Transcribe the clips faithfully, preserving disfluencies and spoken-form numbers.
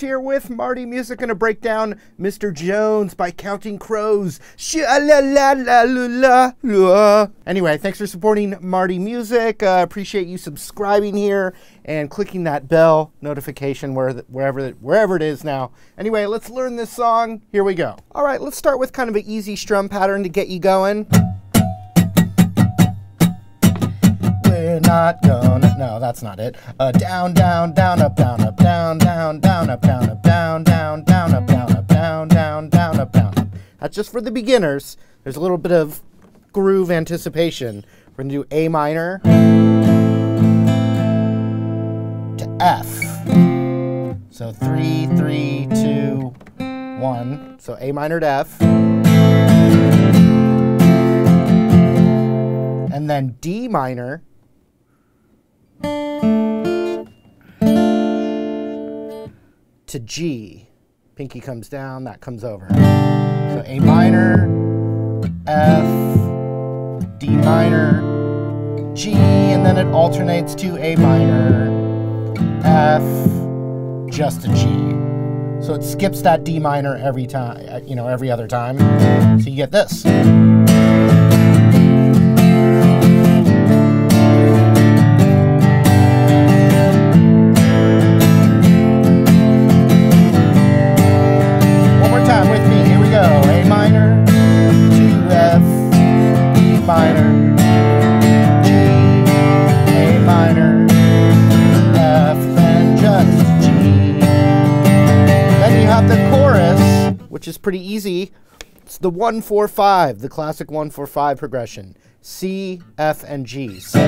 Schwartz here with Marty Music. Gonna break down Mister Jones by Counting Crows. Anyway, thanks for supporting Marty Music. Uh, appreciate you subscribing here and clicking that bell notification where the, wherever wherever it is now. Anyway, let's learn this song. Here we go. All right, let's start with kind of an easy strum pattern to get you going. Not gonna, no, that's not it. Uh, down, down, down, up, down, up, down, down, down, up, down, up, down, down, down, up, down, up, down, down, down, up, down, up. That's just for the beginners. There's a little bit of groove anticipation. We're gonna do A minor to F. So three, three, two, one. So A minor to F. And then D minor. To G, pinky comes down, that comes over. So A minor, F, D minor, G, and then it alternates to A minor, F, just a G. So it skips that D minor every time, you know, every other time. So you get this. Which is pretty easy. It's the one four five, the classic one four five progression: C, F, and G. So,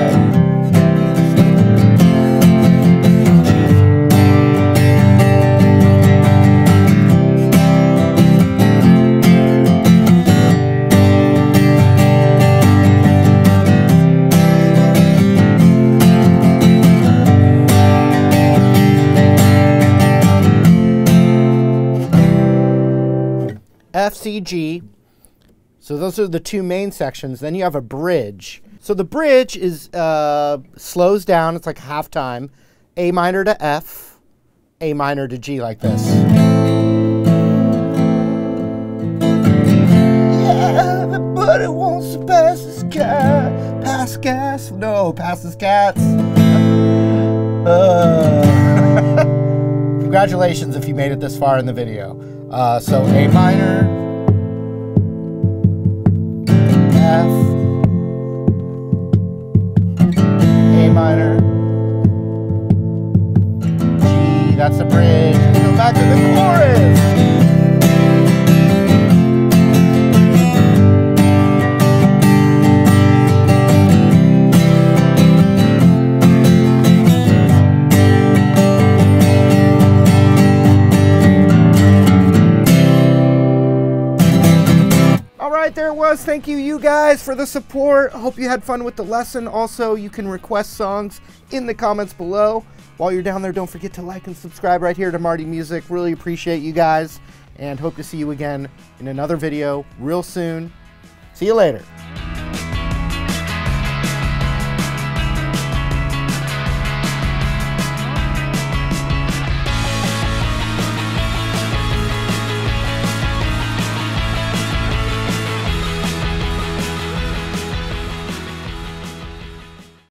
F, C, G. So those are the two main sections. Then you have a bridge. So the bridge is uh, slows down. It's like half time. A minor to F, A minor to G, like this. Yeah, everybody wants to pass this cat. Pass gas. No, pass this cats. Uh. Congratulations if you made it this far in the video. Uh, so A minor, F, A minor, G, that's the bridge. Go back to the chorus. There was. Thank you, you guys, for the support. Hope you had fun with the lesson. Also, you can request songs in the comments below. While you're down there, don't forget to like and subscribe right here to Marty Music. Really appreciate you guys and hope to see you again in another video real soon. See you later.